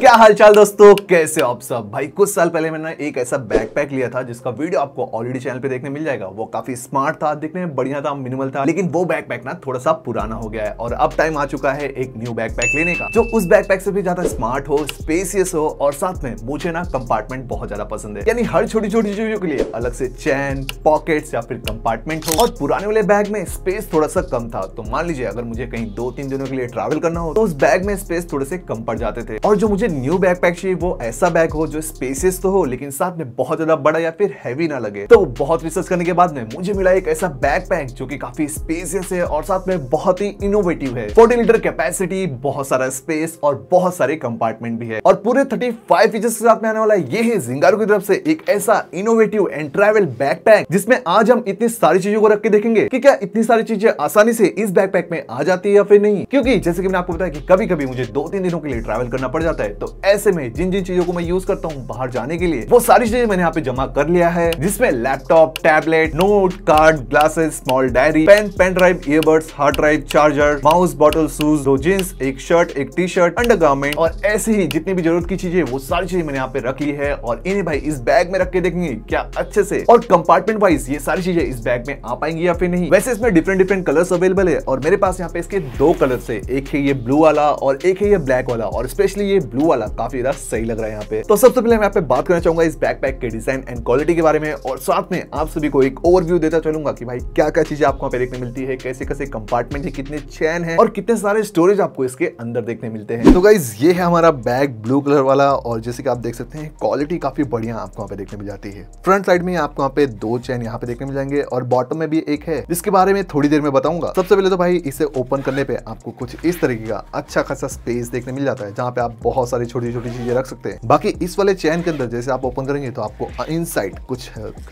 क्या हालचाल दोस्तों, कैसे हो आप सब। भाई कुछ साल पहले मैंने एक ऐसा बैकपैक लिया था जिसका वीडियो आपको ऑलरेडी चैनल पे देखने मिल जाएगा। वो काफी स्मार्ट था, दिखने में बढ़िया था, मिनिमल था, लेकिन वो बैकपैक ना थोड़ा सा पुराना हो गया है और अब टाइम आ चुका है एक न्यू बैकपैक लेने का जो उस बैकपैक से भी ज्यादा स्मार्ट हो, स्पेसियस हो और साथ में मुझे ना कंपार्टमेंट बहुत ज्यादा पसंद है। यानी हर छोटी छोटी चीजों के लिए अलग से चैन, पॉकेट या फिर कंपार्टमेंट हो। और पुराने वाले बैग में स्पेस थोड़ा सा कम था, तो मान लीजिए अगर मुझे कहीं 2-3 दिनों के लिए ट्रैवल करना हो तो उस बैग में स्पेस थोड़े से कम पड़ जाते थे। और जो मुझे न्यू बैकपैक चाहिए वो ऐसा बैग हो जो स्पेसियस तो हो लेकिन साथ में बहुत ज्यादा बड़ा या फिर हैवी ना लगे। तो बहुत रिसर्च करने के बाद में मुझे मिला एक ऐसा बैकपैक जो कि काफी स्पेसियस है और साथ में बहुत ही इनोवेटिव है। 40 लीटर कैपेसिटी, बहुत सारा स्पेस और बहुत सारे कंपार्टमेंट भी है और पूरे 35 फीचर्स के साथ में आने वाला ये है ज़िंगारो की तरफ से एक ऐसा इनोवेटिव एंड ट्रैवल बैकपैक, जिसमें आज हम इतनी सारी चीजों को रख के देखेंगे कि क्या इतनी सारी चीजें आसानी से इस बैकपैक में आ जाती है या फिर नहीं। क्योंकि जैसे कि मैंने आपको बताया कि कभी कभी मुझे 2-3 दिनों के लिए ट्रैवल करना पड़ जाता है, तो ऐसे में जिन चीजों को मैं यूज करता हूँ बाहर जाने के लिए वो सारी चीजें मैंने यहाँ पे जमा कर लिया है, जिसमें laptop, tablet, note, card, glasses, small diary, pen, pen drive, earbuds, hard drive, charger, mouse, bottle, shoes, दो जींस, एक शर्ट, एक टी शर्ट, अंडरगारमेंट और ऐसे ही जितनी भी जरूरत की चीजें वो सारी चीजें मैंने यहाँ पे रख ली है। और इन्हें भाई इस बैग में रख के देखेंगे क्या अच्छे से और कंपार्टमेंट वाइज ये सारी चीजें इस बैग में आ पाएंगी या फिर नहीं। वैसे इसमें डिफरेंट कलर्स अवेलेबल है और मेरे पास यहाँ पे इसके 2 कलर्स है, एक है ये ब्लू वाला और एक है ये ब्लैक वाला। और स्पेशली ये ब्लू वाला काफी सही लग रहा है यहाँ पे। तो सबसे पहले मैं यहाँ पे बात करना चाहूंगा इस बैकपैक के डिजाइन एंड क्वालिटी के बारे में और साथ में आप सभी को एक ओवरव्यू देता चलूंगा कि भाई क्या-क्या चीजें आपको यहाँ पे देखने मिलती है, कैसे-कैसे कंपार्टमेंट है, कितने चैन है और कितने सारे स्टोरेज आपको इसके अंदर देखने मिलते हैं। तो गाइज ये है हमारा बैग ब्लू कलर वाला और जैसे कि आप देख सकते हैं क्वालिटी काफी बढ़िया आपको यहाँ पे देखने मिल जाती है। फ्रंट साइड में आपको यहाँ पे 2 चैन यहाँ पे देखने मिल जाएंगे और बॉटम में भी एक है जिसके बारे में थोड़ी देर में बताऊंगा। सबसे पहले तो भाई इसे ओपन करने पे आपको कुछ इस तरीके का अच्छा खासा स्पेस देखने मिल जाता है जहाँ पे आप बहुत सारी छोटी छोटी चीजें रख सकते हैं। बाकी इस वाले चैन के अंदर जैसे आप ओपन करेंगे तो आपको इनसाइड कुछ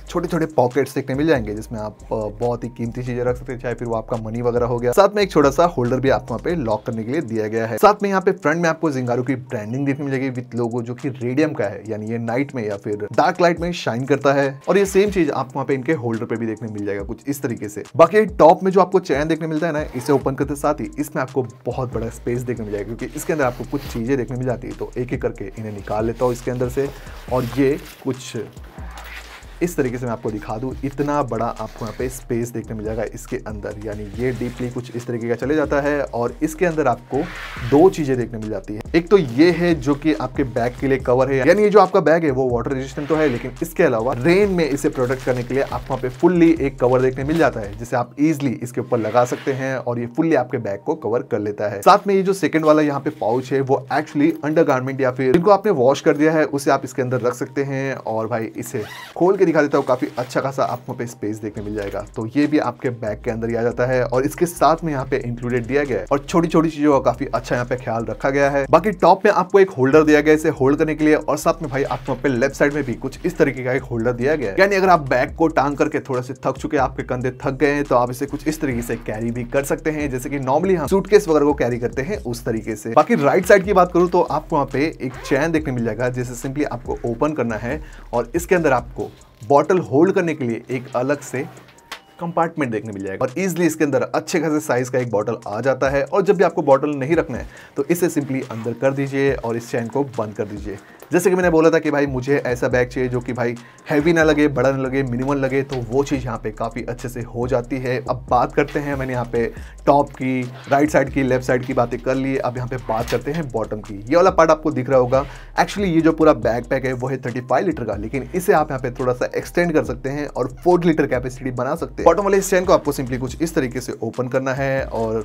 छोटे छोटे पॉकेट्स देखने मिल जाएंगे जिसमें आप बहुत ही कीमती चीजें रख सकते हैं, चाहे फिर वो आपका मनी वगैरह हो गया। साथ में एक छोटा सा होल्डर भी आपको यहाँ पे लॉक करने के लिए दिया गया है। साथ में यहाँ पे फ्रंट में आपको ज़िंगारो की ब्रांडिंग देखने मिलेगी विद लोगो जो की रेडियम का है, यानी ये नाइट में या फिर डार्क लाइट में शाइन करता है। और ये सेम चीज आपको वहाँ पे इनके होल्डर पे भी देखने मिल जाएगा कुछ इस तरीके से। बाकी टॉप में जो आपको चैन देखने मिलता है ना, इसे ओपन करते साथ ही इसमें आपको बहुत बड़ा स्पेस देखने मिल जाएगा क्योंकि इसके अंदर आपको कुछ चीजें देखने मिल जाती है। तो एक एक करके इन्हें निकाल लेता हूँ इसके अंदर से और ये कुछ इस तरीके से मैं आपको दिखा दूँ, इतना बड़ा आपको यहाँ पे स्पेस देखने मिल जाएगा इसके अंदर। यानी ये डीपली कुछ इस तरीके का चले जाता है और इसके अंदर आपको 2 चीज़ें देखने मिल जाती है। एक तो ये है जो कि आपके बैग के लिए कवर है, यानी ये जो आपका बैग है वो वाटर रेजिस्टेंट तो है लेकिन इसके अलावा रेन में इसे प्रोटेक्ट करने के लिए आपको यहाँ पे फुल्ली एक कवर देखने मिल जाता है जिसे आप इजिली इसके ऊपर लगा सकते हैं और ये फुल्ली आपके बैग को कवर कर लेता है। साथ में ये जो सेकंड वाला यहाँ पे पाउच है वो एक्चुअली अंडरगारमेंट या फिर जिनको आपने वॉश कर दिया है उसे आप इसके अंदर रख सकते हैं। और भाई इसे खोल के दिखा देता हूँ, काफी अच्छा खासा आपको पे स्पेस देखने मिल जाएगा। तो ये भी आपके बैग के अंदर ही आ जाता है और इसके साथ में यहाँ पे इंक्लूडेड दिया गया है और छोटी छोटी चीजों का काफी अच्छा यहाँ पे ख्याल रखा गया है। बाकी टॉप में आपको एक होल्डर दिया गया इसे होल्ड करने के लिए और साथ में भाई आपको पे लेफ्ट साइड में भी कुछ इस तरीके का एक होल्डर दिया गया है, यानी अगर आप बैग को टांग करके थोड़ा से थक चुके, आपके कंधे थक गए हैं तो आप इसे कुछ इस तरीके से कैरी भी कर सकते हैं जैसे कि नॉर्मली हम सूटकेस वगैरह को कैरी करते हैं उस तरीके से। बाकी राइट साइड की बात करूँ तो आपको वहाँ पे एक चैन देखने मिल जाएगा जिसे सिंपली आपको ओपन करना है और इसके अंदर आपको बॉटल होल्ड करने के लिए एक अलग से कंपार्टमेंट देखने मिल जाएगा और इजिली इसके अंदर अच्छे खासे साइज का एक बॉटल आ जाता है। और जब भी आपको बॉटल नहीं रखना है तो इसे सिंपली अंदर कर दीजिए और इस चैन को बंद कर दीजिए। जैसे कि मैंने बोला था कि भाई मुझे ऐसा बैग चाहिए जो कि भाई हैवी ना लगे, बड़ा ना लगे, मिनिमल लगे, तो वो चीज़ यहाँ पे काफ़ी अच्छे से हो जाती है। अब बात करते हैं, मैंने यहाँ पे टॉप की, राइट साइड की, लेफ्ट साइड की बातें कर ली, अब यहाँ पे बात करते हैं बॉटम की। ये वाला पार्ट आपको दिख रहा होगा, एक्चुअली ये जो पूरा बैकपैक है वो है 35 लीटर का लेकिन इसे आप यहाँ पे थोड़ा सा एक्सटेंड कर सकते हैं और 40 लीटर कैपेसिटी बना सकते हैं। बॉटम वाले इस चैन को आपको सिंपली कुछ इस तरीके से ओपन करना है और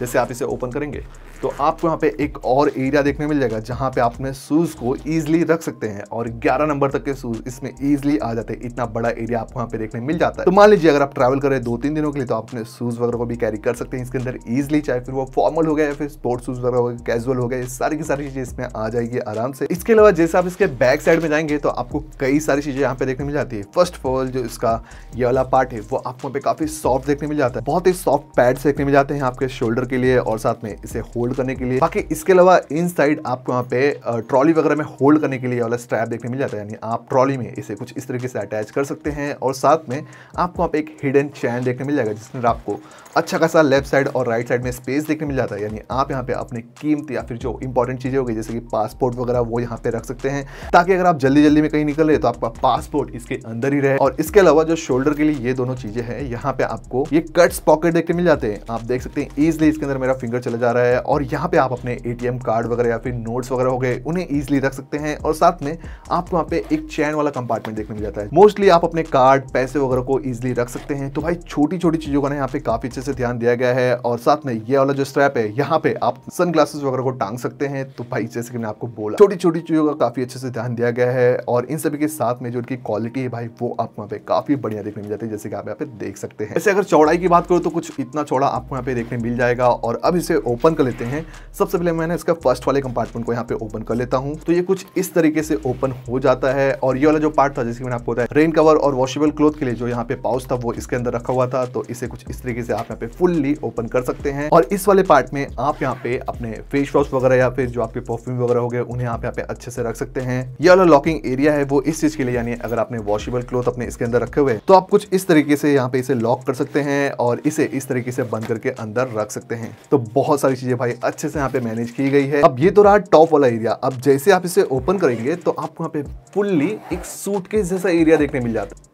जैसे आप इसे ओपन करेंगे तो आपको यहाँ पे एक और एरिया देखने मिल जाएगा जहाँ पे आपने शूज़ को ईजिली रख सकते हैं और 11 नंबर तक के शूज़ इसमें ईजिली आ जाते हैं। इतना बड़ा एरिया आपको यहाँ पे देखने मिल जाता है। तो मान लीजिए अगर आप ट्रैवल करें 2-3 दिनों के लिए तो आप अपने शूज़ वगैरह को भी कैरी कर सकते हैं इसके अंदर ईजिली, चाहे फिर वो फॉर्मल हो गया या फिर स्पोर्ट्स शूज़ वगैरह हो गया, कैजुअल हो गया, सारी की सारी चीज़ें इसमें आ जाएगी आराम से। इसके अलावा जैसे आप इसके बैक साइड में जाएंगे तो आपको कई सारी चीज़ें यहाँ पे देखने मिल जाती है। फर्स्ट ऑफ ऑल जो इसका ये वाला पार्ट है वो आपको यहाँ पे काफ़ी सॉफ्ट देखने मिल जाता है, बहुत ही सॉफ्ट पैड्स देखने मिल जाते हैं आपके शोल्डर के लिए और साथ में इसे होल्ड करने के लिए। बाकी इसके अलावा इनसाइड आपको यहाँ पे ट्रॉली वगैरह में होल्ड करने के लिए वाला स्ट्रैप देखने मिल जाता है, यानी आप ट्रॉली में इसे कुछ इस तरीके से अटैच कर सकते हैं। और साथ में आपको यहाँ पे एक हिडन चैन देखने मिल जाएगा जिसमें आपको अच्छा खासा लेफ्ट साइड और राइट साइड में स्पेस देखने मिल जाता है, यानी आप यहाँ पे अपने कीमती या फिर जो इंपॉर्टेंट चीज़ें होगी जैसे कि पासपोर्ट वगैरह वो यहाँ पे रख सकते हैं, ताकि अगर आप जल्दी जल्दी में कहीं निकल रहे तो आपका पासपोर्ट इसके अंदर ही रहे। और इसके अलावा जो शोल्डर के लिए ये दोनों चीज़ें हैं, यहाँ पे आपको ये कट्स पॉकेट देखने मिल जाते हैं। आप देख सकते हैं ईजिली इसके अंदर मेरा फिंगर चला जा रहा है और यहाँ पे आप अपने ATM कार्ड वगैरह या फिर नोट्स वगैरह हो गए उन्हें ईजिली रख सकते हैं। और साथ में आपको यहाँ पे एक चैन वाला कंपार्टमेंट देखने मिल जाता है, मोस्टली आप अपने कार्ड पैसे वगैरह को ईजिली रख सकते हैं। तो भाई छोटी छोटी चीज़ों का यहाँ पे काफ़ी अच्छे से ध्यान दिया गया है। और साथ में ये वाला जो स्ट्रैप है यहाँ पे आप सनग्लासेस वगैरह को टांग सकते हैं। तो भाई जैसे कि मैंने आपको बोला छोटी छोटी चीज़ों का काफ़ी अच्छे से ध्यान दिया गया है और इन सभी के साथ में जो उनकी क्वालिटी है भाई वो आपको यहाँ पे काफ़ी बढ़िया देखने मिल जाती है, जैसे कि आप यहाँ पे देख सकते हैं। वैसे अगर चौड़ाई की बात करूँ तो कुछ इतना चौड़ा आपको यहाँ पे देखने मिल जाएगा। और अब इसे ओपन कर लेते हैं। सबसे पहले मैंने इसका फर्स्ट वाले कंपार्टमेंट को यहाँ पे ओपन कर लेता हूँ। तो ये कुछ इस तरीके से ओपन हो जाता है और ये वाला जो पार्ट था जैसे कि मैंने आपको बताया रेन कवर और वॉशेबल क्लोथ के लिए जो यहाँ पे पाउच था वो इसके अंदर रखा हुआ था। तो इसे कुछ इस तरीके से आप यहाँ पे फुल्ली ओपन कर सकते हैं। और इस वाले पार्ट में आप यहाँ पे अपने फेस वॉश वगैरह या फिर जो आपके परफ्यूम वगैरह हो गए उन्हें आप यहाँ पे अच्छे से रख सकते हैं। ये वाला लॉकिंग एरिया है वो इस चीज के लिए, यानी अगर आपने वॉशेबल क्लोथ अपने इसके अंदर रखे हुए तो आप कुछ इस तरीके से यहाँ पे इसे लॉक कर सकते हैं और इसे इस तरीके से बंद करके अंदर रख सकते हैं। तो बहुत सारी चीजें भाई अच्छे से यहाँ पे मैनेज की गई है। अब ये तो रहा टॉप वाला एरिया। अब जैसे आप इसे ओपन करेंगे तो आपको यहाँ पे फुल्ली एक सूटकेस जैसा एरिया देखने मिल जाता है।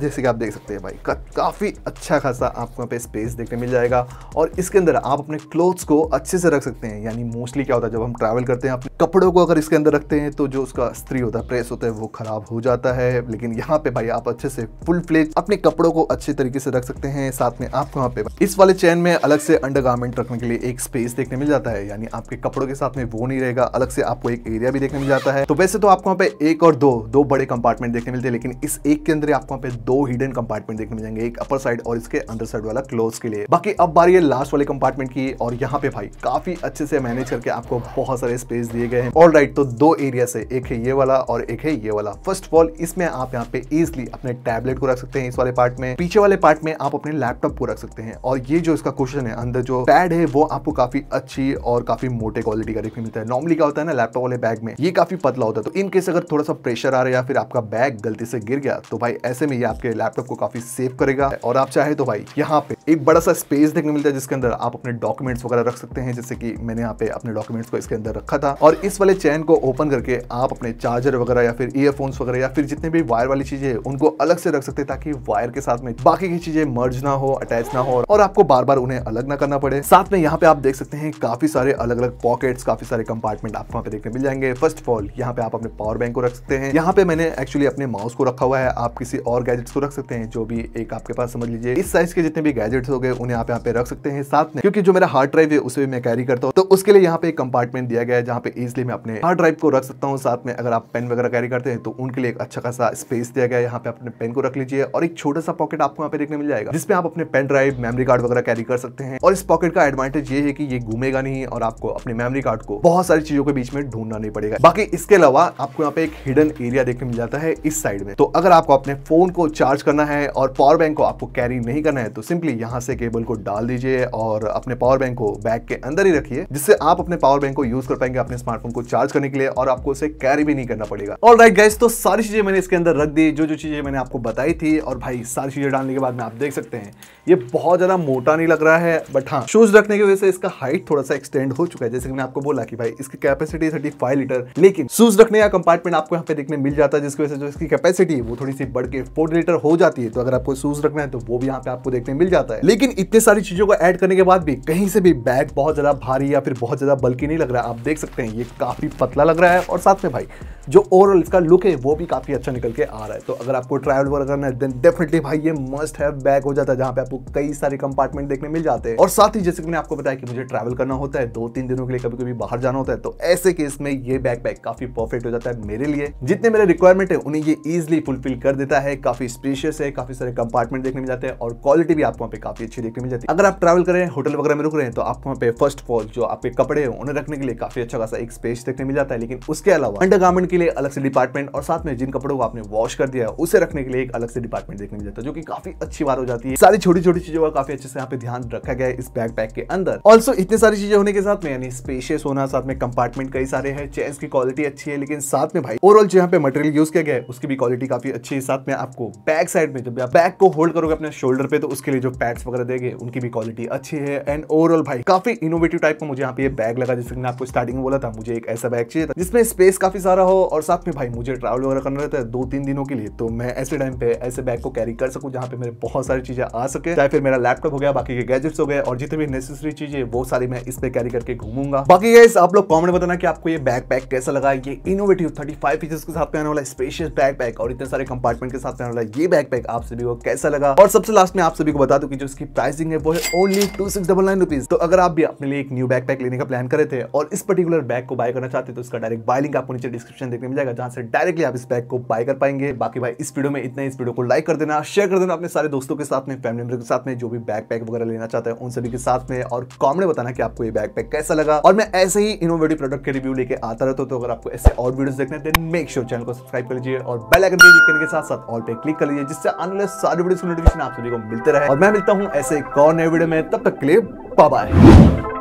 जैसे कि आप देख सकते हैं भाई काफ़ी अच्छा खासा आपको यहाँ पे स्पेस देखने मिल जाएगा और इसके अंदर आप अपने क्लोथ्स को अच्छे से रख सकते हैं। यानी मोस्टली क्या होता है जब हम ट्रैवल करते हैं अपने कपड़ों को अगर इसके अंदर रखते हैं तो जो उसका स्त्री होता है प्रेस होता है वो खराब हो जाता है, लेकिन यहाँ पे भाई आप अच्छे से फुल फ्लेज अपने कपड़ों को अच्छे तरीके से रख सकते हैं। साथ में आपको यहाँ पे इस वाले चैन में अलग से अंडरगारमेंट रखने के लिए एक स्पेस देखने मिल जाता है, यानी आपके कपड़ों के साथ में वो नहीं रहेगा, अलग से आपको एक एरिया भी देखने मिल जाता है। तो वैसे तो आपको यहाँ पे एक और दो बड़े कंपार्टमेंट देखने मिलते हैं, लेकिन इस एक के अंदर आपको यहाँ पे दो हिडन कंपार्टमेंट देखने मिल जाएंगे, एक अपर साइड और इसके अंदर साइड वाला क्लोथ्स के लिए। बाकी अब बारी है लास्ट वाले कंपार्टमेंट की और यहाँ पे भाई काफी अच्छे से मैनेज करके आपको बहुत सारे स्पेस दिए गए हैं। ऑलराइट, तो दो एरिया से एक है ये वाला और एक है ये वाला। फर्स्ट ऑफ ऑल इसमें आप यहाँ पे इजिली अपने टैबलेट को रख सकते हैं इस वाले पार्ट में, पीछे वाले पार्ट में आप अपने लैपटॉप को रख सकते हैं और ये जो इसका कुशन है अंदर जो पैड है वो आपको काफी अच्छी और काफी मोटे क्वालिटी का देखने मिलता है। नॉर्मली क्या होता है ना लैपटॉप वाले बैग में ये काफी पतला होता है, तो इनकेस अगर थोड़ा सा प्रेशर आ रहा है या फिर आपका बैग गलती से गिर गया तो भाई ऐसे में ये आपके लैपटॉप को काफी सेव करेगा। और आप चाहे तो भाई यहाँ पे एक बड़ा सा स्पेस देखने मिलता है जिसके अंदर आप अपने डॉक्यूमेंट्स वगैरह रख सकते हैं, जैसे कि मैंने यहाँ पे अपने डॉक्यूमेंट्स को इसके अंदर रखा था। और इस वाले चैन को ओपन करके आप अपने चार्जर वगैरह या फिर ईयरफोन्स वगैरह या फिर जितने भी वायर वाली चीजें उनको अलग से रख सकते हैं ताकि वायर के साथ में बाकी की चीजें मर्ज ना हो, अटैच ना हो और आपको बार बार उन्हें अलग ना करना पड़े। साथ में यहाँ पे आप देख सकते हैं काफी सारे अलग अलग पॉकेट्स, काफी सारे कंपार्टमेंट आपको यहाँ पे देखने मिल जाएंगे। फर्स्ट ऑफ ऑल यहाँ पे आप अपने पावर बैंक को रख सकते हैं। यहाँ पे मैंने एक्चुअली अपने माउस को रखा हुआ है, आप किसी और गैजेट्स को रख सकते हैं, जो भी एक आपके पास समझ लीजिए इस साइज के जितने भी गैजेट्स हो गए उन्हें आप यहाँ पे रख सकते हैं। साथ में क्योंकि जो मेरा हार्ड ड्राइव है उसे भी मैं कैरी करता हूँ तो उसके लिए यहाँ पे एक कंपार्टमेंट दिया गया है जहाँ पे इजिली मैं अपने हार्ड ड्राइव को रख सकता हूँ। साथ में अगर आप पेन वगैरह कैरी करते हैं तो उनके लिए एक अच्छा खासा स्पेस दिया गया है, यहाँ पे अपने पेन को रख लीजिए। और एक छोटा सा पॉकेट आपको यहाँ पे देखने मिल जाएगा जिसमें आप अपने पेन ड्राइव, मेमोरी कार्ड वगैरह कैरी कर सकते हैं। और इस पॉकेट का एडवांटेज ये है कि ये घूमेगा नहीं और आपको अपने मेमोरी कार्ड को बहुत सारी चीजों के बीच में ढूंढना नहीं पड़ेगा। बाकी इसके अलावा आपको यहाँ पे एक हिडन एरिया देखने मिल जाता है इस साइड में, तो अगर आपको अपने फोन को चार्ज करना है और पावर बैंक को आपको कैरी नहीं करना है तो सिंपली यहाँ से केबल को डाल दीजिए और अपने पावर बैंक को बैग के अंदर ही रखिए, जिससे आप अपने पावर बैंक को यूज कर पाएंगे अपने स्मार्टफोन को चार्ज करने के लिए और आपको उसे कैरी भी नहीं करना पड़ेगा। ऑलराइट गाइस, तो सारी चीजें मैंने इसके अंदर रख दी, जो जो चीजें मैंने आपको बताई थी। और भाई सारी चीजें डालने के बाद में आप देख सकते हैं ये बहुत ज्यादा मोटा नहीं लग रहा है, बट हाँ शूज रखने की वजह से इसका हाइट थोड़ा सा एक्सटेंड हो चुका है। जैसे कि मैंने आपको बोला कि भाई इसकी कैपेसिटी 35 लीटर, लेकिन शूज रखने का कंपार्टमेंट आपको यहाँ पे देखने मिल जाता है जिसकी वजह से जो इसकी कैपेसिटी वो थोड़ी सी बढ़ के 4 लीटर हो जाती है। तो अगर आपको शूज रखना है तो वो भी यहाँ पे आपको देखने मिल जाता है। लेकिन इतने सारी चीजों को ऐड करने के बाद भी कहीं से भी बैग बहुत ज्यादा भारी या फिर बहुत ज्यादा बल्कि नहीं लग रहा है। आप देख सकते हैं ये काफी पतला लग रहा है और साथ में भाई जो ओवरऑल इसका लुक है वो भी काफी अच्छा निकल के आ रहा है। तो अगर आपको ट्रैवल वगैरह करना है देन डेफिनेटली भाई ये मस्ट हैव बैग हो जाता है, जहाँ पे आपको कई सारे कंपार्टमेंट देखने मिल जाते हैं। और साथ ही जैसे मैंने आपको बताया कि मुझे ट्रैवल करना होता है 2-3 दिनों के लिए, कभी कभी बाहर जाना होता है, तो ऐसे केस में ये बैकपैक काफी परफेक्ट हो जाता है मेरे लिए। जितने मेरे रिक्वायरमेंट है उन्हें ये इजिली फुलफिल कर देता है। काफी स्पेशियस है, काफी सारे कंपार्टमेंट देखने मिल जाते हैं और क्वालिटी भी आपको वहाँ पे काफी अच्छी देखने मिल जाती है। अगर आप ट्रैवल कर रहे हैं, होटल वगैरह में रुक रहे हैं, तो आपको वहाँ पे फर्स्ट ऑफ ऑल जो आपके कपड़े हैं उन्हें रखने के लिए काफी अच्छा खासा एक स्पेस देखने मिल जाता है। लेकिन उसके अलावा अंडरगारमेंट के लिए अलग से डिपार्टमेंट और साथ में जिन कपड़ों को आपने वॉश कर दिया है उसे रखने के लिए एक अलग से डिपार्टमेंट देखने को मिलता है, जो कि काफी अच्छी बात हो जाती है। सारी छोटी छोटी चीजों का काफी अच्छे से यहाँ पे ध्यान रखा गया है इस बैकपैक के अंदर। ऑल्सो इतनी सारी चीजें होने के साथ में यानी स्पेशियस होना, साथ में कंपार्टमेंट कई सारे हैं, चेयर्स की क्वालिटी अच्छी है, लेकिन साथ में भाई ओवरऑल जो यहाँ पे मटेरियल यूज किया गया है उसकी भी क्वालिटी काफी अच्छी है। साथ में आपको बैक साइड में जब आप बैग को होल्ड करोगे अपने शोल्डर पे तो उसके लिए जो पैड्स वगैरह देंगे उनकी भी क्वालिटी अच्छी है। एंड ओवरऑल भाई काफी इनोवेटिव टाइप का मुझे यहाँ पे बैग लगा, जिससे आपको स्टार्टिंग में बोला था मुझे एक ऐसा बैग चाहिए जिसमें स्पेस काफी सारा हो और साथ में भाई मुझे ट्रैवल वगैरह करना रहता है 2-3 दिनों के लिए, तो मैं ऐसे टाइम पे ऐसे बैग को कैरी कर सकूं जहाँ पे मेरे बहुत सारी चीजें आ सके, चाहे फिर मेरा लैपटॉप हो गया, बाकी के गैजेट्स हो गए और जितनी भी नेसेसरी चीजें वो सारी मैं इस पे कैरी करके घूमूंगा। बाकी गाइस आप लोग कमेंट बताना कि आपको ये बैकपैक कैसा लगा, ये इनोवेटिव 35 फीचर्स के साथ में आने वाला स्पेशियस बैकपैक और इतने सारे कंपार्टमेंट के साथ में आने वाला ये बैकपैक आप सभी को कैसा लगा। और सबसे लास्ट में आप सभी को बता दूं कि जो इसकी प्राइसिंग है वो है ओनली 2699 रुपीज। तो अगर आप भी अपने लिए एक न्यू बैकपैक लेने का प्लान कर रहे थे और इस पर्टिकुलर बैग को बाय करना चाहते तो इसका डायरेक्ट बाय लिंक आपको नीचे डिस्क्रिप्शन देखने मिल जाएगा, जहां से डायरेक्टली आप इस बैग को बाय कर पाएंगे। बाकी भाई इस वीडियो में इतना ही, इस वीडियो को लाइक कर देना, शेयर कर देना अपने सारे दोस्तों के साथ में, फैमिली मेंबर के साथ में जो भी बैकपैक वगैरह लेना चाहते हैं उन सभी के साथ में, और कमेंट बताना कि आपको ये बैकपैक कैसा लगा। और मैं ऐसे ही इनोवेटिव प्रोडक्ट के रिव्यू लेके आता रहता हूं, तो अगर आपको ऐसे और वीडियोस देखने हैं देन मेक श्योर चैनल को सब्सक्राइब कर लीजिए और बेल आइकन पे क्लिक करने के साथ साथ ऑल पे क्लिक कर लीजिए, जिससे आने वाले सारे वीडियोस की नोटिफिकेशन आप सभी को मिलते रहे। और मैं मिलता हूं ऐसे एक और नए वीडियो में, तब तक के लिए बाय बाय।